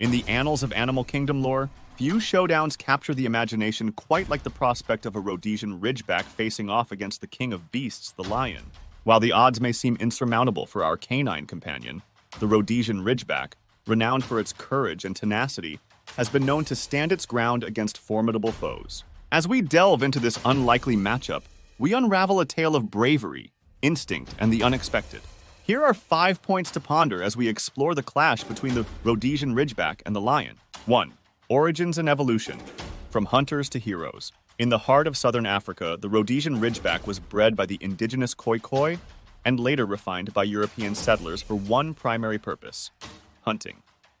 In the annals of Animal Kingdom lore, few showdowns capture the imagination quite like the prospect of a Rhodesian Ridgeback facing off against the king of beasts, the lion. While the odds may seem insurmountable for our canine companion, the Rhodesian Ridgeback, renowned for its courage and tenacity, has been known to stand its ground against formidable foes. As we delve into this unlikely matchup, we unravel a tale of bravery, instinct, and the unexpected. Here are 5 points to ponder as we explore the clash between the Rhodesian Ridgeback and the lion. 1. Origins and evolution. From hunters to heroes. In the heart of southern Africa, the Rhodesian Ridgeback was bred by the indigenous Khoikhoi and later refined by European settlers for one primary purpose: hunting.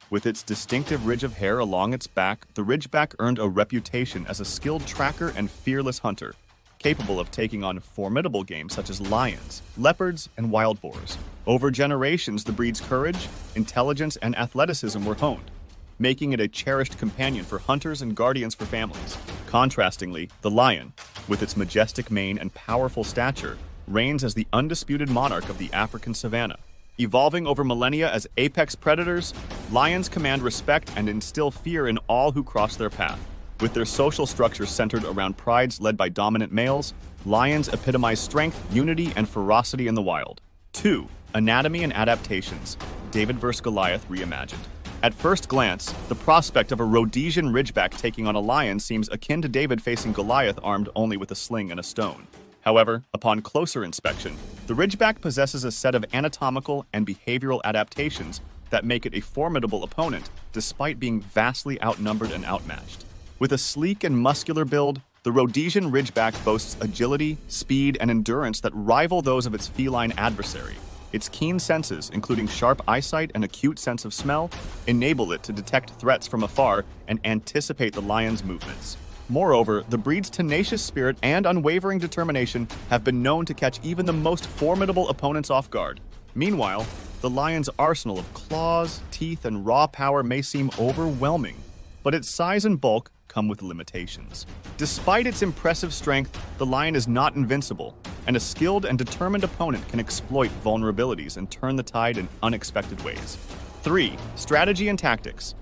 With its distinctive ridge of hair along its back, the Ridgeback earned a reputation as a skilled tracker and fearless hunter, capable of taking on formidable game such as lions, leopards, and wild boars. Over generations, the breed's courage, intelligence, and athleticism were honed, making it a cherished companion for hunters and guardians for families. Contrastingly, the lion, with its majestic mane and powerful stature, reigns as the undisputed monarch of the African savanna. Evolving over millennia as apex predators, lions command respect and instill fear in all who cross their path. With their social structures centered around prides led by dominant males, lions epitomize strength, unity, and ferocity in the wild. 2. Anatomy and adaptations. David vs. Goliath reimagined. At first glance, the prospect of a Rhodesian Ridgeback taking on a lion seems akin to David facing Goliath armed only with a sling and a stone. However, upon closer inspection, the Ridgeback possesses a set of anatomical and behavioral adaptations that make it a formidable opponent despite being vastly outnumbered and outmatched. With a sleek and muscular build, the Rhodesian Ridgeback boasts agility, speed, and endurance that rival those of its feline adversary. Its keen senses, including sharp eyesight and acute sense of smell, enable it to detect threats from afar and anticipate the lion's movements. Moreover, the breed's tenacious spirit and unwavering determination have been known to catch even the most formidable opponents off guard. Meanwhile, the lion's arsenal of claws, teeth, and raw power may seem overwhelming, but its size and bulk come with limitations. Despite its impressive strength, the lion is not invincible, and a skilled and determined opponent can exploit vulnerabilities and turn the tide in unexpected ways. 3. Strategy and tactics.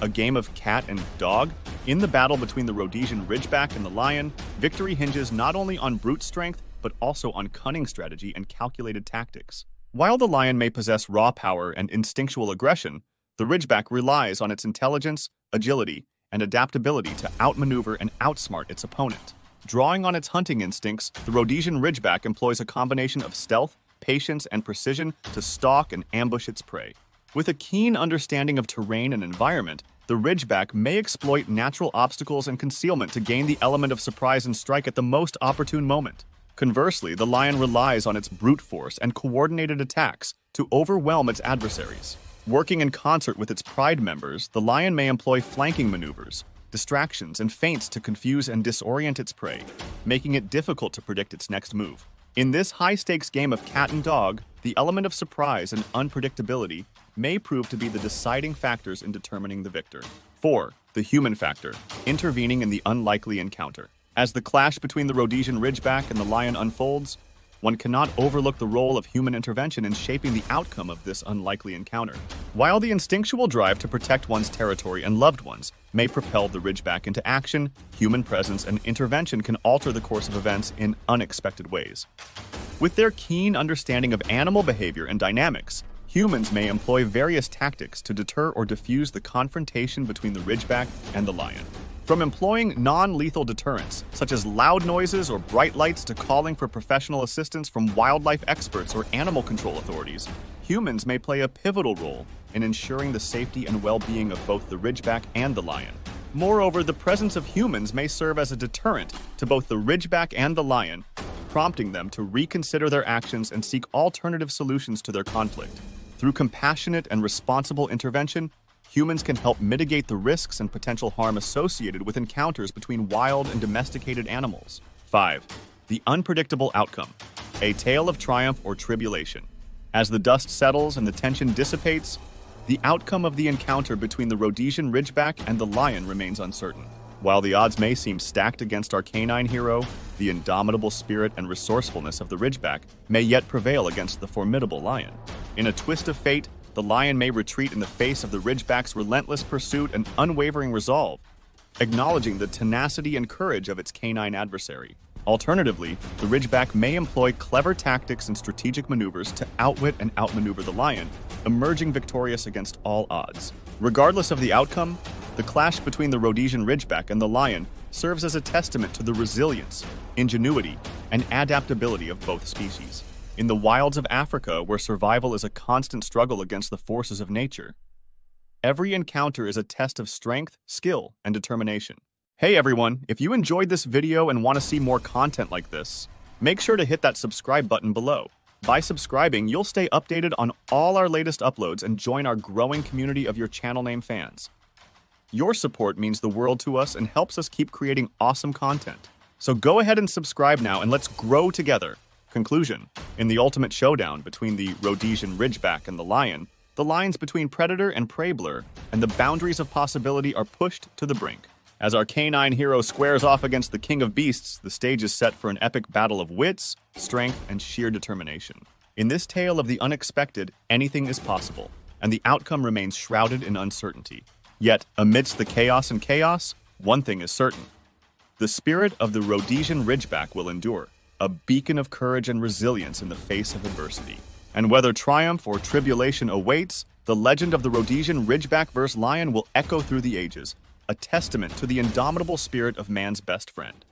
A game of cat and dog? In the battle between the Rhodesian Ridgeback and the lion, victory hinges not only on brute strength, but also on cunning strategy and calculated tactics. While the lion may possess raw power and instinctual aggression, the Ridgeback relies on its intelligence, agility, and adaptability to outmaneuver and outsmart its opponent. Drawing on its hunting instincts, the Rhodesian Ridgeback employs a combination of stealth, patience, and precision to stalk and ambush its prey. With a keen understanding of terrain and environment, the Ridgeback may exploit natural obstacles and concealment to gain the element of surprise and strike at the most opportune moment. Conversely, the lion relies on its brute force and coordinated attacks to overwhelm its adversaries. Working in concert with its pride members, the lion may employ flanking maneuvers, distractions, and feints to confuse and disorient its prey, making it difficult to predict its next move. In this high-stakes game of cat and dog, the element of surprise and unpredictability may prove to be the deciding factors in determining the victor. 4. The human factor, intervening in the unlikely encounter. As the clash between the Rhodesian Ridgeback and the lion unfolds, one cannot overlook the role of human intervention in shaping the outcome of this unlikely encounter. While the instinctual drive to protect one's territory and loved ones may propel the Ridgeback into action, human presence and intervention can alter the course of events in unexpected ways. With their keen understanding of animal behavior and dynamics, humans may employ various tactics to deter or diffuse the confrontation between the Ridgeback and the lion. From employing non-lethal deterrents, such as loud noises or bright lights, to calling for professional assistance from wildlife experts or animal control authorities, humans may play a pivotal role in ensuring the safety and well-being of both the Ridgeback and the lion. Moreover, the presence of humans may serve as a deterrent to both the Ridgeback and the lion, prompting them to reconsider their actions and seek alternative solutions to their conflict. Through compassionate and responsible intervention, humans can help mitigate the risks and potential harm associated with encounters between wild and domesticated animals. 5. The unpredictable outcome. A tale of triumph or tribulation. As the dust settles and the tension dissipates, the outcome of the encounter between the Rhodesian Ridgeback and the lion remains uncertain. While the odds may seem stacked against our canine hero, the indomitable spirit and resourcefulness of the Ridgeback may yet prevail against the formidable lion. In a twist of fate, The lion may retreat in the face of the ridgeback's relentless pursuit and unwavering resolve, acknowledging the tenacity and courage of its canine adversary. Alternatively, the ridgeback may employ clever tactics and strategic maneuvers to outwit and outmaneuver the lion, emerging victorious against all odds. Regardless of the outcome, the clash between the Rhodesian Ridgeback and the lion serves as a testament to the resilience, ingenuity, and adaptability of both species. In the wilds of Africa, where survival is a constant struggle against the forces of nature, every encounter is a test of strength, skill, and determination. Hey everyone, if you enjoyed this video and want to see more content like this, make sure to hit that subscribe button below. By subscribing, you'll stay updated on all our latest uploads and join our growing community of your channel name fans. Your support means the world to us and helps us keep creating awesome content. So go ahead and subscribe now and let's grow together. Conclusion: in the ultimate showdown between the Rhodesian Ridgeback and the lion, the lines between predator and prey blur, and the boundaries of possibility are pushed to the brink. As our canine hero squares off against the king of beasts, the stage is set for an epic battle of wits, strength, and sheer determination. In this tale of the unexpected, anything is possible, and the outcome remains shrouded in uncertainty. Yet, amidst the chaos, one thing is certain. The spirit of the Rhodesian Ridgeback will endure, a beacon of courage and resilience in the face of adversity. And whether triumph or tribulation awaits, the legend of the Rhodesian Ridgeback vs. Lion will echo through the ages, a testament to the indomitable spirit of man's best friend.